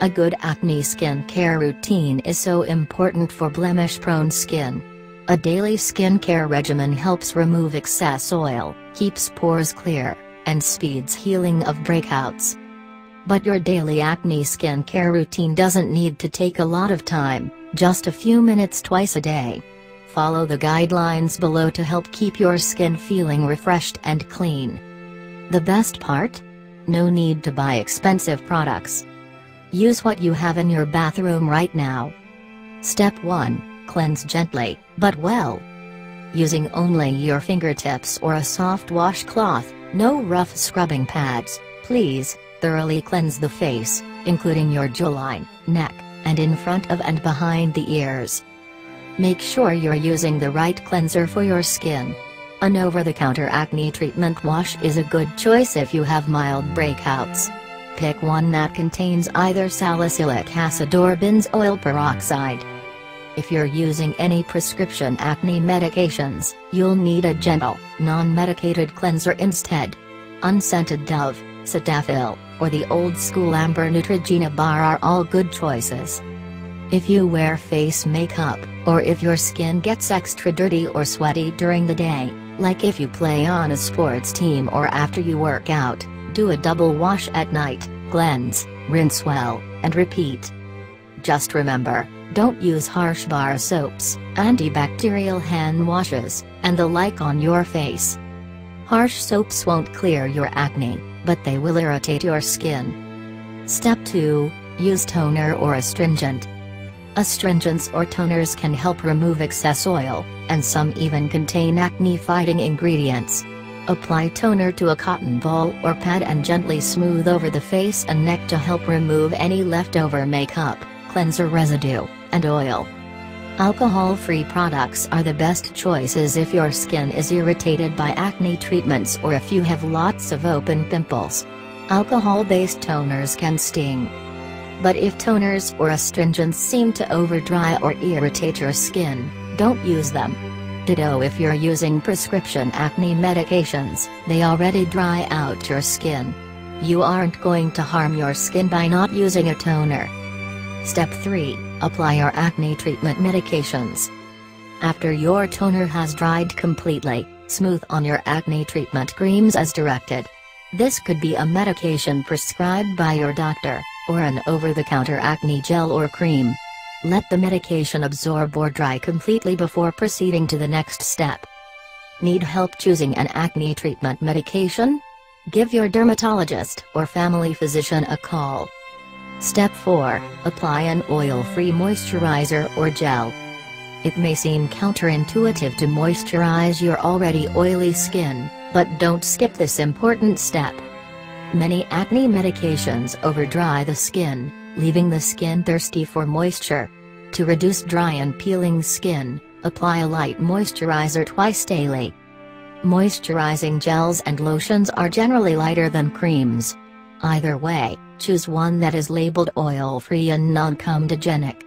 A good acne skincare routine is so important for blemish-prone skin. A daily skincare regimen helps remove excess oil, keeps pores clear, and speeds healing of breakouts. But your daily acne skincare routine doesn't need to take a lot of time, just a few minutes twice a day. Follow the guidelines below to help keep your skin feeling refreshed and clean. The best part? No need to buy expensive products. Use what you have in your bathroom right now. Step 1, cleanse gently, but well. Using only your fingertips or a soft washcloth, no rough scrubbing pads, please, thoroughly cleanse the face, including your jawline, neck, and in front of and behind the ears. Make sure you're using the right cleanser for your skin. An over-the-counter acne treatment wash is a good choice if you have mild breakouts. Pick one that contains either salicylic acid or benzoyl peroxide. If you're using any prescription acne medications, you'll need a gentle, non-medicated cleanser instead. Unscented Dove, Cetaphil, or the old-school Amber Neutrogena bar are all good choices. If you wear face makeup, or if your skin gets extra dirty or sweaty during the day, like if you play on a sports team or after you work out, do a double wash at night, cleanse, rinse well, and repeat. Just remember, don't use harsh bar soaps, antibacterial hand washes, and the like on your face. Harsh soaps won't clear your acne, but they will irritate your skin. Step 2, use toner or astringent. Astringents or toners can help remove excess oil, and some even contain acne-fighting ingredients. Apply toner to a cotton ball or pad and gently smooth over the face and neck to help remove any leftover makeup, cleanser residue, and oil. Alcohol-free products are the best choices if your skin is irritated by acne treatments or if you have lots of open pimples. Alcohol-based toners can sting. But if toners or astringents seem to overdry or irritate your skin, don't use them. Ditto if you're using prescription acne medications, they already dry out your skin. You aren't going to harm your skin by not using a toner. Step 3, apply your acne treatment medications. After your toner has dried completely, smooth on your acne treatment creams as directed. This could be a medication prescribed by your doctor, or an over-the-counter acne gel or cream. Let the medication absorb or dry completely before proceeding to the next step. Need help choosing an acne treatment medication? Give your dermatologist or family physician a call. Step 4, apply an oil-free moisturizer or gel. It may seem counterintuitive to moisturize your already oily skin, but don't skip this important step. Many acne medications overdry the skin, leaving the skin thirsty for moisture. To reduce dry and peeling skin, apply a light moisturizer twice daily. Moisturizing gels and lotions are generally lighter than creams. Either way, choose one that is labeled oil-free and non-comedogenic.